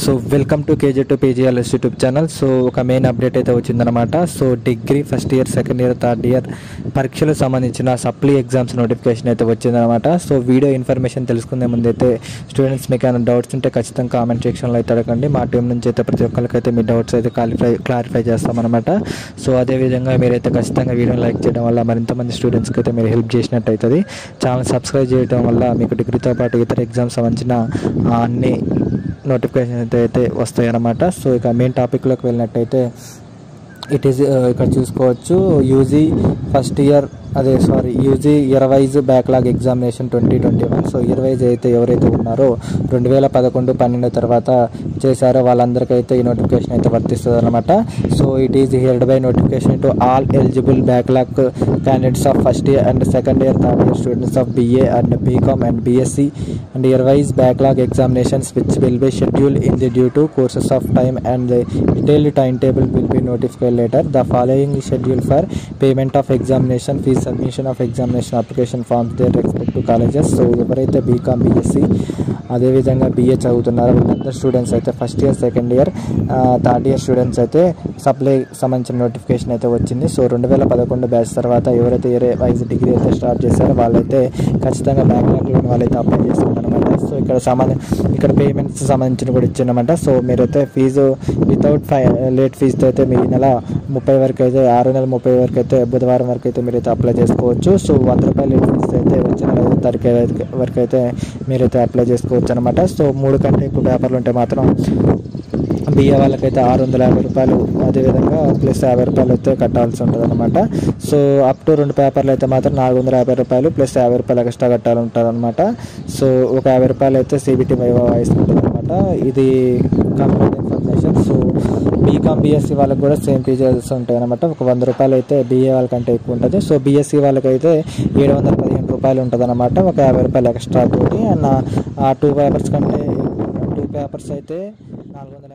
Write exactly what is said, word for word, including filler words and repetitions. so welcome to KJ to PGLS YouTube channel so ఒక main update అయితే వచ్చిందన్నమాట so degree first year second year third year పరీక్షలకు సంబంధించిన supply exams notification అయితే వచ్చిందన్నమాట so video information తెలుసుకునే ముందు అయితే స్టూడెంట్స్ మీకు ఏమైనా డౌట్స్ ఉంటే ఖచ్చితంగా కామెంట్ సెక్షన్ లో అయితే అడగండి మా టీం నుంచి అయితే ప్రతి ఒక్కరికి అయితే మీ డౌట్స్ అయితే క్లారిఫై క్లారిఫై చేస్తాం అన్నమాట సో అదే విధంగా మీరైతే ఖచ్చితంగా వీడియోని లైక్ చేయడం వల్ల మరింత మంది స్టూడెంట్స్ కి అయితే మీరు హెల్ప్ చేసినట్టు అవుతది ఛానల్ సబ్స్క్రైబ్ చేయడం వల్ల మీకు డిగ్రీతో పాటు ఇతర ఎగ్జామ్స్ సంబంధించిన అన్ని నోటిఫికేషన్ వస్తాయన్నమాట సో ఇక మెయిన్ టాపిక్లోకి వెళ్ళినట్టయితే ఇట్ ఈజ్ ఇక్కడ చూసుకోవచ్చు యూజీ ఫస్ట్ ఇయర్ అదే sorry UG year wise backlog examination twenty twenty one so year wise అయితే ఎవరైతే ఉన్నారో రెండు వేల పదకొండు పన్నెండు తర్వాత చేశారో వాళ్ళందరికైతే ఈ నోటిఫికేషన్ అయితే వర్తిస్తుంది అనమాట so it is heard by notification to all eligible backlog candidates of first year and second year third year students of BA and BCom and BSc and year wise backlog examinations which will be schedule in the due to courses of time and the detailed time table will be notified later the following schedule for payment of examination fee submission of examination application forms their respective colleges so ఎవరైతే BCom BSc అదేవిధంగా BA చదువుతున్నారో వాళ్ళందరూ students అయితే first year second year third year students అయితే supply సంబంధించిన notification అయితే వచ్చింది so రెండు వేల పదకొండు బ్యాచ్ తర్వాత ఎవరైతే ఇయర్ వైజ్ డిగ్రీ అయితే స్టార్ట్ చేశారో వాళ్ళైతే ఖచ్చితంగా బ్యాక్లాగ్లో వాళ్ళైతే అప్లై చేస్తారనమాట సో ఇక్కడ సంబంధ ఇక్కడ పేమెంట్స్ సంబంధించిన కూడా ఇచ్చిందన్నమాట సో మీరైతే ఫీజు వితౌట్ ఫై లేట్ ఫీజుతో అయితే మీరు ఈ నెల ముప్పై వరకు అయితే ఆరు నెలల ముప్పై వరకు అయితే బుధవారం వరకు అయితే మీరైతే అప్లై చేసుకోవచ్చు సో వంద రూపాయలు ఫీజు అయితే వచ్చిన ఐదు తారీఖు వరకు అయితే మీరైతే అప్లై చేసుకోవచ్చు అనమాట సో మూడు కంటే ఎక్కువ పేపర్లు ఉంటే మాత్రం బిఏ వాళ్ళకైతే ఆరు వందల యాభై రూపాయలు అదేవిధంగా ప్లస్ యాభై రూపాయలు అయితే కట్టాల్సి ఉంటుంది అనమాట సో అప్ టు రెండు పేపర్లు అయితే మాత్రం నాలుగు వందల యాభై రూపాయలు ప్లస్ యాభై రూపాయలు ఎక్స్ట్రా కట్టాలి ఉంటుంది అనమాట సో ఒక యాభై రూపాయలు అయితే సిబిటీ వాయిస్ ఉంటుంది అనమాట ఇది complete information so BCom BSc వాళ్ళకి కూడా సేమ్ ఫీజెస్ ఉంటాయి అనమాట ఒక వంద రూపాయలు అయితే బిఏ వాళ్ళకంటే ఎక్కువ ఉంటుంది సో బీఎస్సీ వాళ్ళకైతే ఏడు వందల పదిహేను రూపాయలు ఉంటుంది అనమాట ఒక యాభై రూపాయలు ఎక్స్ట్రా తోటి అండ్ ఆ టూ పేపర్స్ కంటే టూ పేపర్స్ అయితే నాలుగు వందల